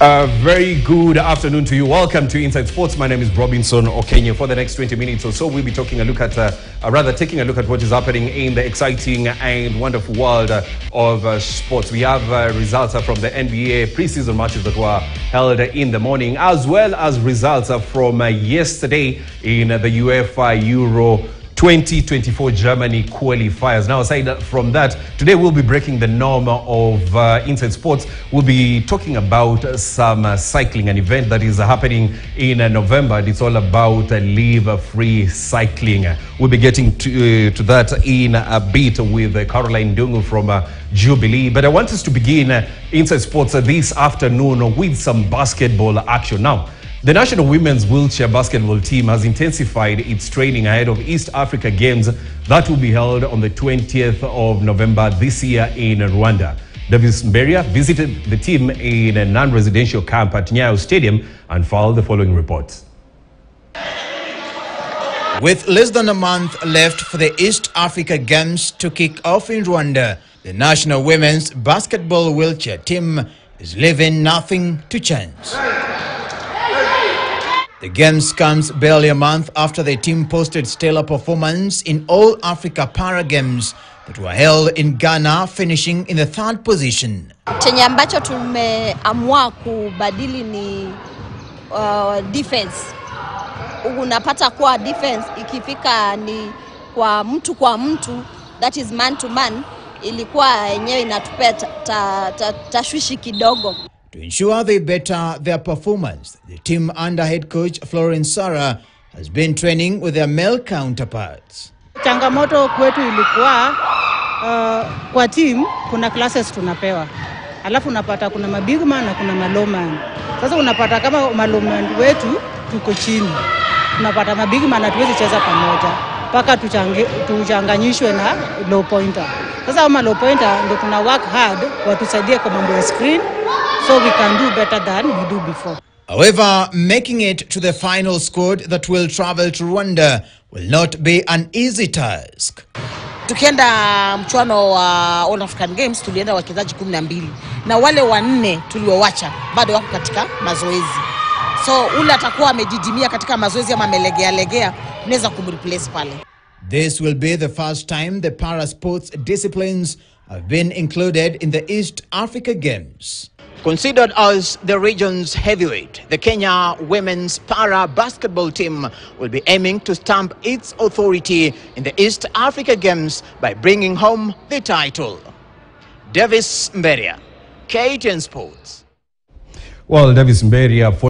A very good afternoon to you. Welcome to Inside Sports. My name is Robinson Okenyo. For the next 20 minutes or so, we'll be taking a look at what is happening in the exciting and wonderful world of sports. We have results from the NBA preseason matches that were held in the morning, as well as results from yesterday in the UEFA Euro 2024 Germany qualifiers. Now, aside from that, today we'll be breaking the norm of Inside Sports. We'll be talking about some cycling, an event that is happening in November. It's all about leave-free cycling. We'll be getting to that in a bit with Caroline Dungu from Jubilee. But I want us to begin Inside Sports this afternoon with some basketball action. Now, the national women's wheelchair basketball team has intensified its training ahead of East Africa Games that will be held on the 20th of November this year in Rwanda. Davis Mberia visited the team in a non-residential camp at Nyayo Stadium and filed the following report. With less than a month left for the East Africa Games to kick off in Rwanda, the national women's basketball wheelchair team is leaving nothing to chance. The Games comes barely a month after the team posted stellar performance in all Africa Para Games that were held in Ghana, finishing in the third position. Chenye ambacho tumeamua kubadili ni defense. Unapata kwa defense ikifika ni kwa mtu, that is man to man, ilikuwa yenyewe inatupea tashwishi kidogo. To ensure they better their performance, the team under head coach Florence Sara has been training with their male counterparts. Changamoto kwetu ilikuwa kwa team kuna classes tunapewa. Alafu unapata kuna mabigman na kuna maloman. Sasa unapata kama maloman wetu tuko chini. Unapata mabigman hatuwezi cheza pamoja paka tuchanganyishwe na low pointer. Sasa kama low pointer ndio tuna work hard watusaidie kwa mambo ya screen, so we can do better than we do before. However, making it to the final squad that will travel to Rwanda will not be an easy task. Tukienda mchuano wa All African Games tulienda wachezaji 12 na wale wanne tuliowacha bado wako katika mazoezi. So ule atakuwa amejidimia katika mazoezi ama amelegea tunaweza kumreplace pale. This will be the first time the para sports disciplines have been included in the East Africa Games. Considered as the region's heavyweight, the Kenya women's para basketball team will be aiming to stamp its authority in the East Africa Games by bringing home the title. Davis Mberia, KTN Sports. Well, Davis Mberia.